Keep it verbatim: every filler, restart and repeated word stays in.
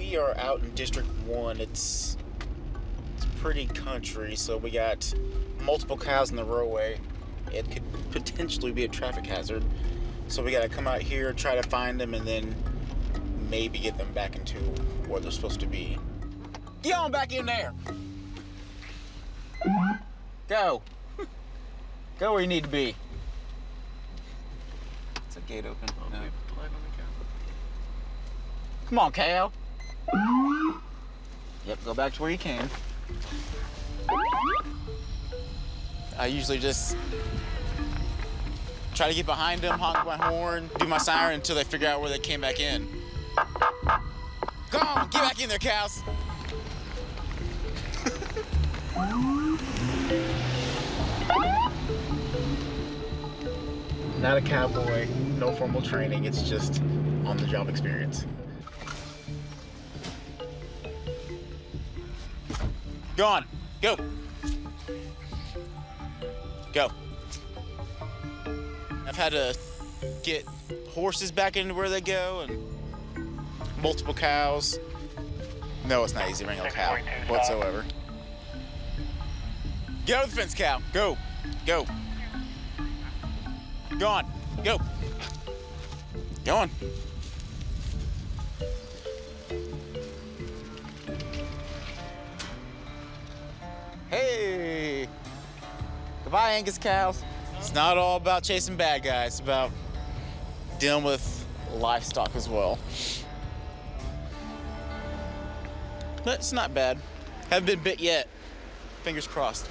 we are out in District one. It's, it's pretty country, so we got multiple cows in the roadway. It could potentially be a traffic hazard. So we got to come out here, try to find them, and then maybe get them back into where they're supposed to be. Get on back in there. Go. Go where you need to be. It's a gate open. Oh, no. Come on, cow. Yep, go back to where you came. I usually just try to get behind them, honk my horn, do my siren until they figure out where they came back in. Go on, get back in there, cows. Not a cowboy, no formal training, it's just on-the-job experience. Go on, go. Go. I've had to get horses back into where they go and multiple cows. No, it's not easy to wrangle a cow whatsoever. Get out of the fence, cow. Go, go. Go on, go. Go on. Hey! Goodbye, Angus cows. It's not all about chasing bad guys. It's about dealing with livestock as well. But it's not bad. Haven't been bit yet. Fingers crossed.